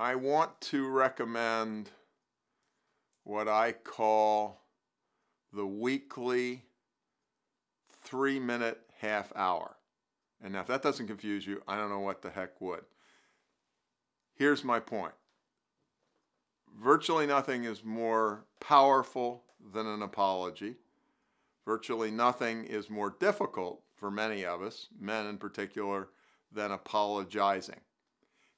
I want to recommend what I call the weekly 3-minute half hour. And now if that doesn't confuse you, I don't know what the heck would. Here's my point. Virtually nothing is more powerful than an apology. Virtually nothing is more difficult for many of us, men in particular, than apologizing.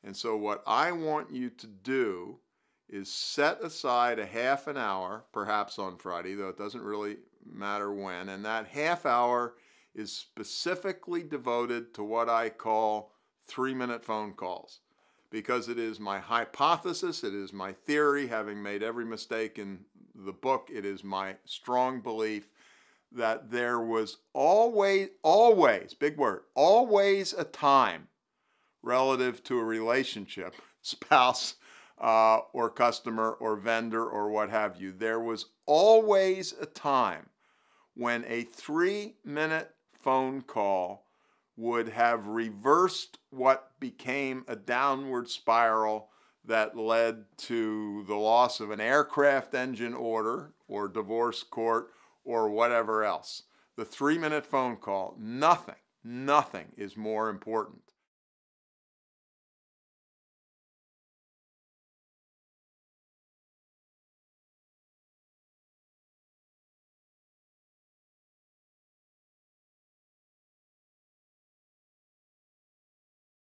And so what I want you to do is set aside a half an hour, perhaps on Friday, though it doesn't really matter when, and that half hour is specifically devoted to what I call 3-minute phone calls, because it is my hypothesis, it is my theory, having made every mistake in the book, it is my strong belief that there was always, big word, always a time relative to a relationship, spouse, or customer, or vendor, or what have you. There was always a time when a 3-minute phone call would have reversed what became a downward spiral that led to the loss of an aircraft engine order, or divorce court, or whatever else. The 3-minute phone call, nothing is more important.